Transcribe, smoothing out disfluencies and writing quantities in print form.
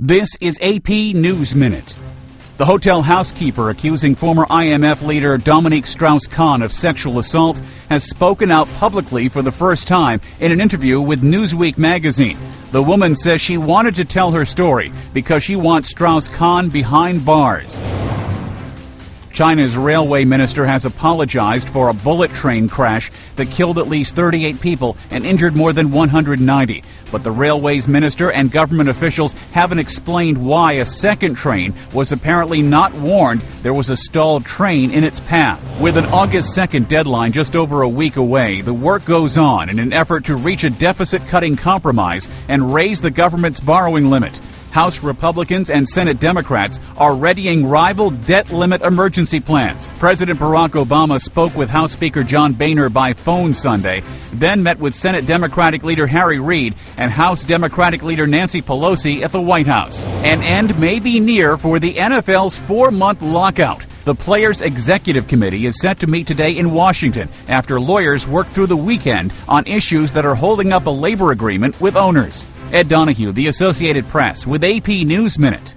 This is AP News Minute. The hotel housekeeper accusing former IMF leader Dominique Strauss-Kahn of sexual assault has spoken out publicly for the first time in an interview with Newsweek magazine. The woman says she wanted to tell her story because she wants Strauss-Kahn behind bars. China's railway minister has apologized for a bullet train crash that killed at least 38 people and injured more than 190. But the railways minister and government officials haven't explained why a second train was apparently not warned there was a stalled train in its path. With an August 2nd deadline just over a week away, the work goes on in an effort to reach a deficit-cutting compromise and raise the government's borrowing limit. House Republicans and Senate Democrats are readying rival debt limit emergency plans. President Barack Obama spoke with House Speaker John Boehner by phone Sunday, then met with Senate Democratic leader Harry Reid and House Democratic leader Nancy Pelosi at the White House. An end may be near for the NFL's four-month lockout. The Players' Executive Committee is set to meet today in Washington after lawyers work through the weekend on issues that are holding up a labor agreement with owners. Ed Donahue, The Associated Press, with AP News Minute.